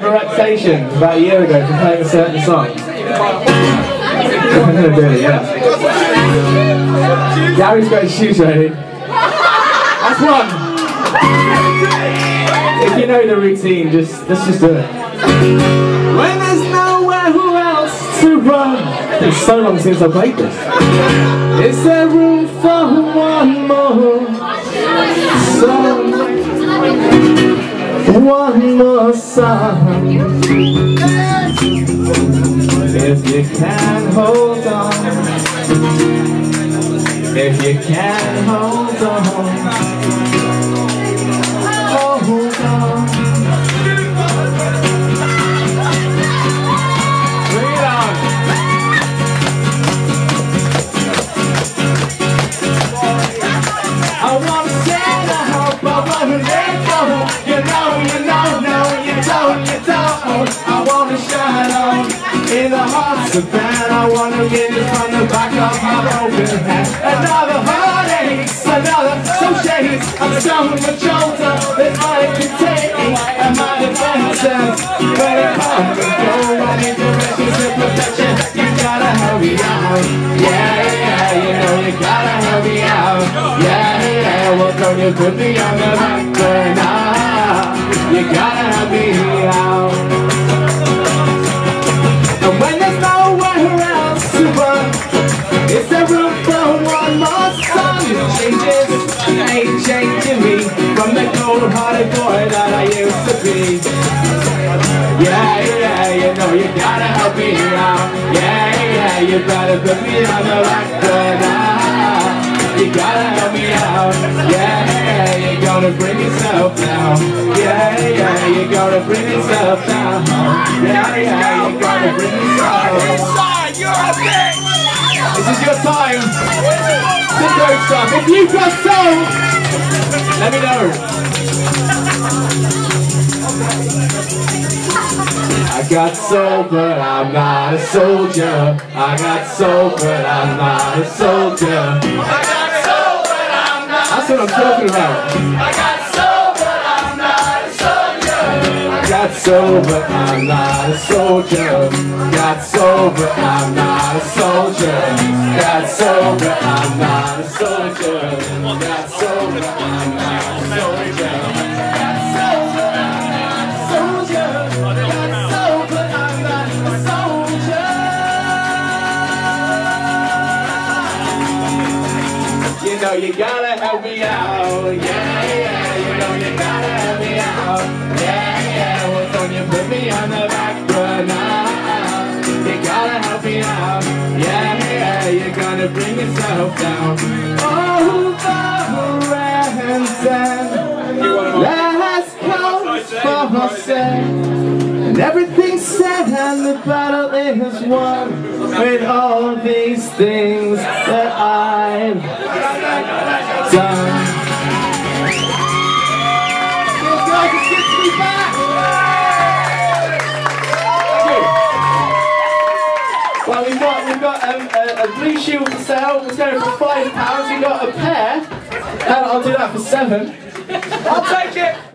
Relaxation about a year ago for playing a certain song. Really, yeah. Gary's got his shoes ready. That's one. If you know the routine, let's just do it. When there's nowhere who else to run. It's so long since I played this. Is there room for one more? One more song. If you can hold on, if you can hold on, hold on. Bring it on. I want to say I hope I want to let go. I wanna shine on in the hearts of man. I wanna get it from the back of my open hand. Another heartache, another some shades. I'm struggling with shoulder that I can take and my defenses. When it comes to go, I need directions and protection. You gotta hurry out, yeah, yeah. You know you gotta hurry out, yeah, yeah. Well, girl, you could be on the back burner. You gotta hurry out. Is there room for one more song? It changes, ain't changing me from the cold-hearted boy that I used to be. Yeah, yeah, you know you gotta help me out. Yeah, yeah, you gotta put me on the back burner. You gotta help me out. Yeah, yeah, you gotta bring yourself down. Yeah, yeah, you gotta bring yourself down. Yeah, yeah, you gotta bring yourself down. You're a bitch! This is your time to go stuff. If you've got soul, let me know. I got soul, but I'm not a soldier. I got soul, but I'm not a soldier. I got soul, but I'm not a soldier. That's what I'm talking about. I got soul, but I'm not a soldier. I got soul, but I'm not a soldier. Got soul, but I'm not a soldier. Got soul, but I'm not a soldier. Got soul, but I'm not a soldier. Got soul, but I'm not a soldier. Got soul, but I'm not a soldier. You know you gotta help me out, yeah, yeah. You know you gotta help me out, yeah, yeah. Well, don't you put me on the back burner. You gotta help me out. Yeah, yeah, you gotta bring yourself down. Oh, the ransom. Last calls for Jose. And everything's said and the battle is won. With all these things that I've done. This gets me back. Well, we've got a blue shield for sale, it's going for £5, we've got a pair, and I'll do that for £7. I'll take it!